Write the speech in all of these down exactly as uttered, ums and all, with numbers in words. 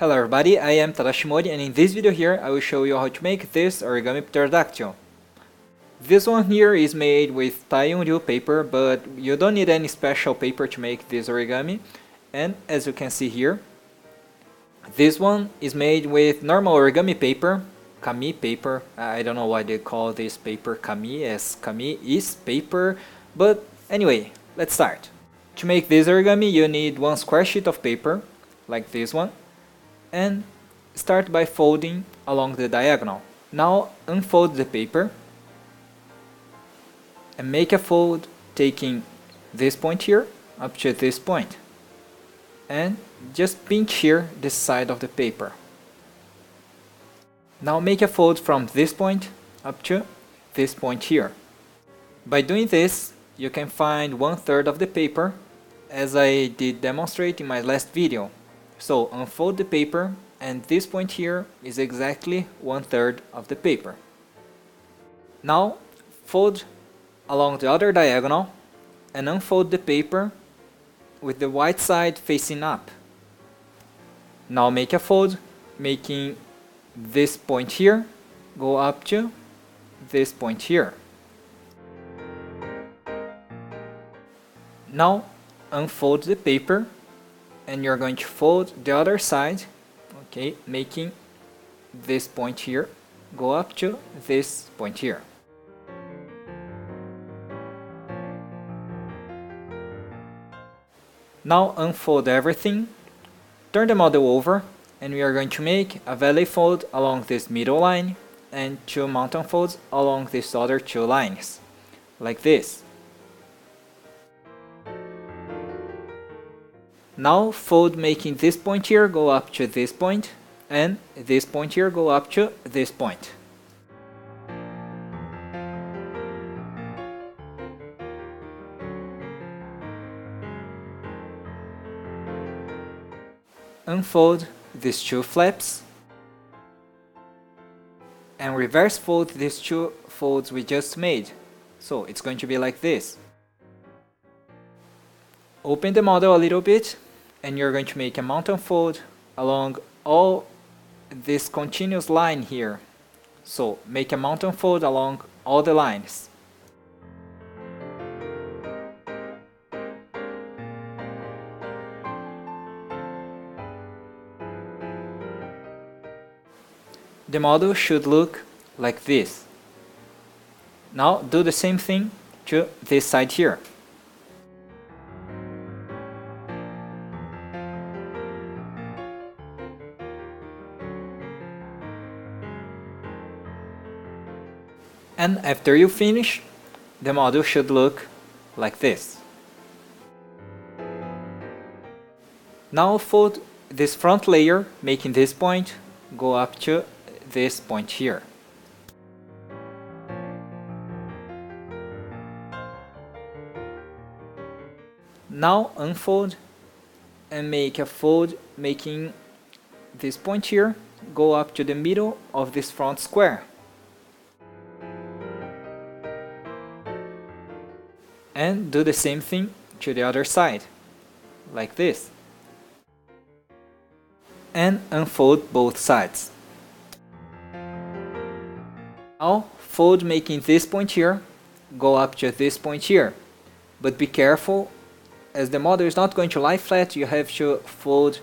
Hello everybody, I am Tadashi Mori, and in this video here I will show you how to make this origami pterodactyl. This one here is made with Taiyungryu paper, but you don't need any special paper to make this origami. And as you can see here, this one is made with normal origami paper, kami paper. I don't know why they call this paper kami, as kami is paper, but anyway, let's start. To make this origami you need one square sheet of paper, like this one, and start by folding along the diagonal. Now unfold the paper and make a fold taking this point here up to this point, and just pinch here this side of the paper. Now make a fold from this point up to this point here. By doing this you can find one third of the paper, as I did demonstrate in my last video. So unfold the paper, and this point here is exactly one third of the paper. Now fold along the other diagonal and unfold the paper with the white side facing up. Now make a fold making this point here go up to this point here. Now unfold the paper and you're going to fold the other side, okay, making this point here go up to this point here. Now unfold everything, turn the model over, and we are going to make a valley fold along this middle line and two mountain folds along these other two lines, like this. Now fold making this point here go up to this point, and this point here go up to this point. Unfold these two flaps and reverse fold these two folds we just made, so it's going to be like this. Open the model a little bit, and you're going to make a mountain fold along all this continuous line here. So make a mountain fold along all the lines. The model should look like this. Now do the same thing to this side here. And after you finish, the model should look like this. Now fold this front layer, making this point go up to this point here. Now unfold and make a fold making this point here go up to the middle of this front square. And do the same thing to the other side, like this. And unfold both sides. Now fold making this point here go up to this point here, but be careful, as the model is not going to lie flat. You have to fold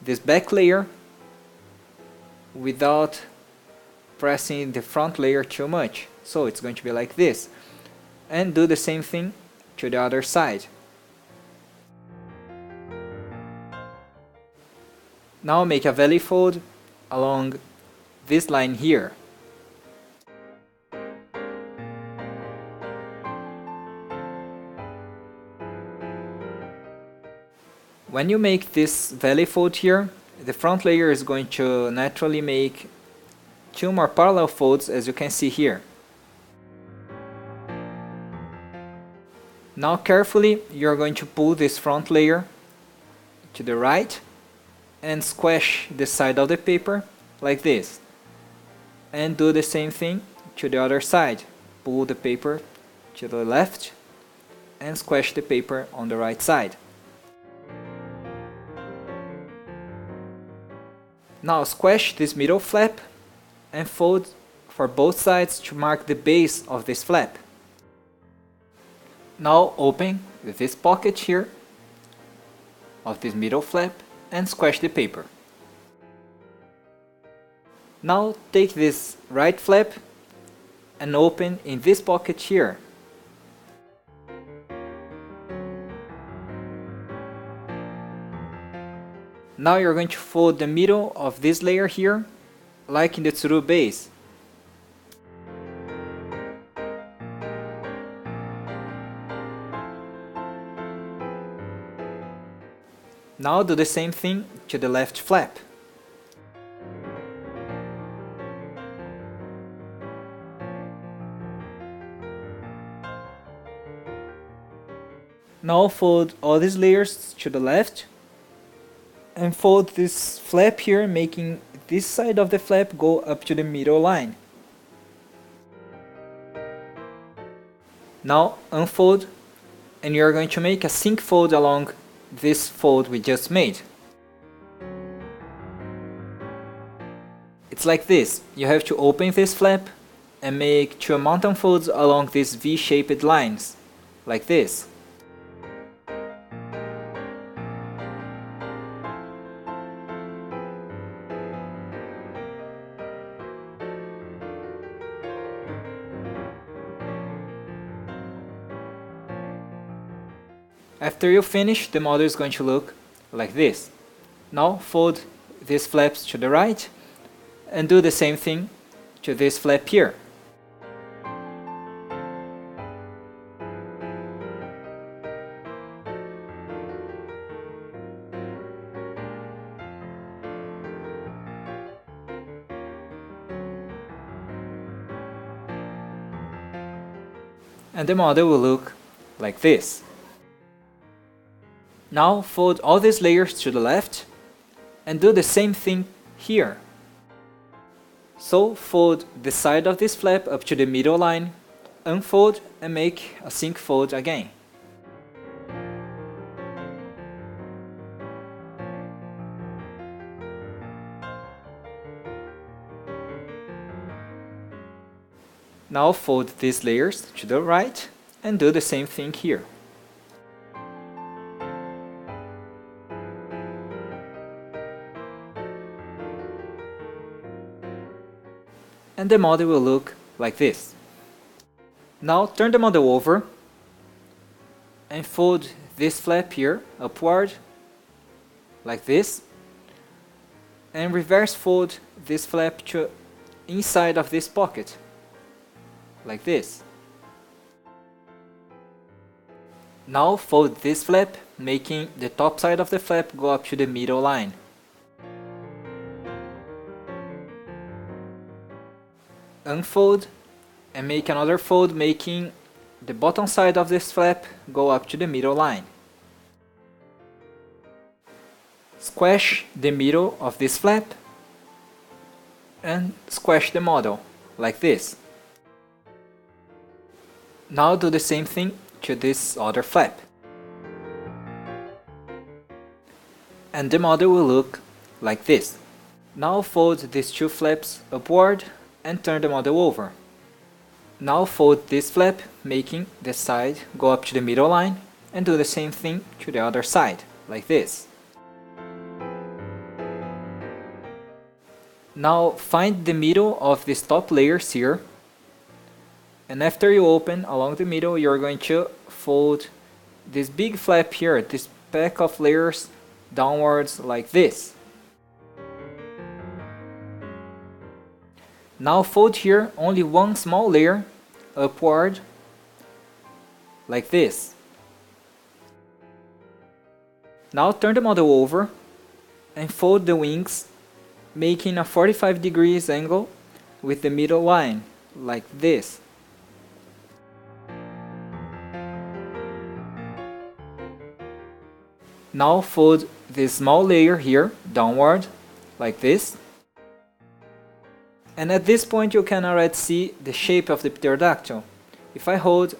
this back layer without pressing the front layer too much, so it's going to be like this. And do the same thing to the other side. Now make a valley fold along this line here. When you make this valley fold here, the front layer is going to naturally make two more parallel folds, as you can see here. Now carefully you're going to pull this front layer to the right and squash the side of the paper like this. And do the same thing to the other side. Pull the paper to the left and squash the paper on the right side. Now squash this middle flap and fold for both sides to mark the base of this flap. Now open this pocket here of this middle flap and squash the paper. Now take this right flap and open in this pocket here. Now you're going to fold the middle of this layer here, like in the Tsuru base. Now do the same thing to the left flap. Now fold all these layers to the left and fold this flap here, making this side of the flap go up to the middle line. Now unfold, and you are going to make a sink fold along this fold we just made. It's like this. You have to open this flap and make two mountain folds along these V-shaped lines, like this. After you finish, the model is going to look like this. Now fold these flaps to the right and do the same thing to this flap here. And the model will look like this. Now fold all these layers to the left and do the same thing here. So fold the side of this flap up to the middle line, unfold and make a sink fold again. Now fold these layers to the right and do the same thing here. And the model will look like this. Now turn the model over and fold this flap here upward, like this, and reverse fold this flap to inside of this pocket, like this. Now fold this flap, making the top side of the flap go up to the middle line. Unfold and make another fold, making the bottom side of this flap go up to the middle line. Squash the middle of this flap and squash the model, like this. Now do the same thing to this other flap. And the model will look like this. Now fold these two flaps upward and turn the model over. Now fold this flap, making the side go up to the middle line, and do the same thing to the other side, like this. Now find the middle of these top layers here, and after you open along the middle, you're going to fold this big flap here, this pack of layers, downwards like this. Now fold here only one small layer upward, like this. Now turn the model over and fold the wings, making a forty-five degrees angle with the middle line, like this. Now fold this small layer here downward, like this. And at this point you can already see the shape of the pterodactyl. If I hold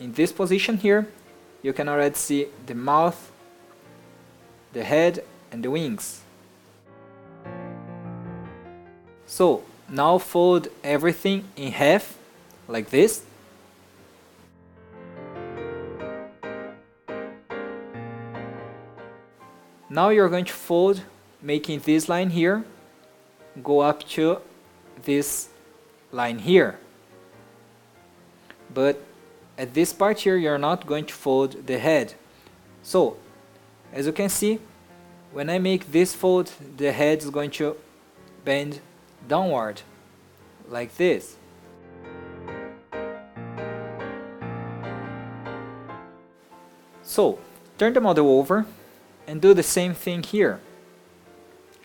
in this position here, you can already see the mouth, the head and the wings. So now fold everything in half, like this. Now you're going to fold, making this line here go up to this line here. But at this part here, you're not going to fold the head. So, as you can see, when I make this fold, the head is going to bend downward, like this. So, turn the model over and do the same thing here.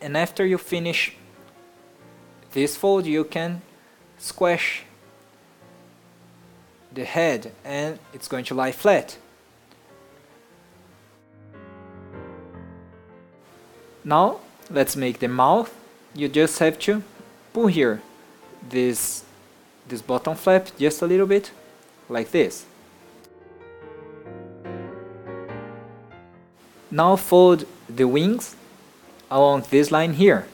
And after you finish this fold, you can squash the head and it's going to lie flat. Now let's make the mouth. You just have to pull here this this bottom flap just a little bit, like this. Now fold the wings along this line here.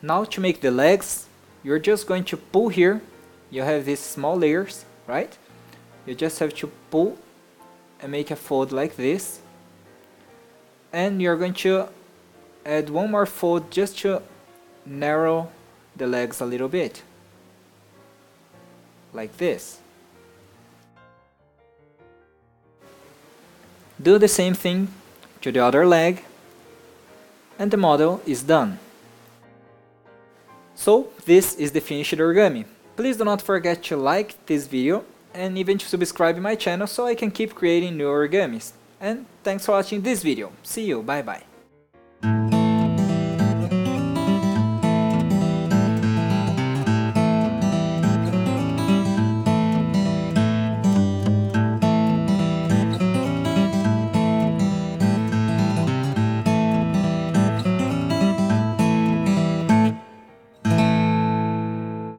Now to make the legs, you're just going to pull here. You have these small layers, right? You just have to pull and make a fold like this. And you're going to add one more fold just to narrow the legs a little bit. Like this. Do the same thing to the other leg. And the model is done. So, this is the finished origami. Please do not forget to like this video and even to subscribe my channel so I can keep creating new origamis. And thanks for watching this video. See you, bye bye.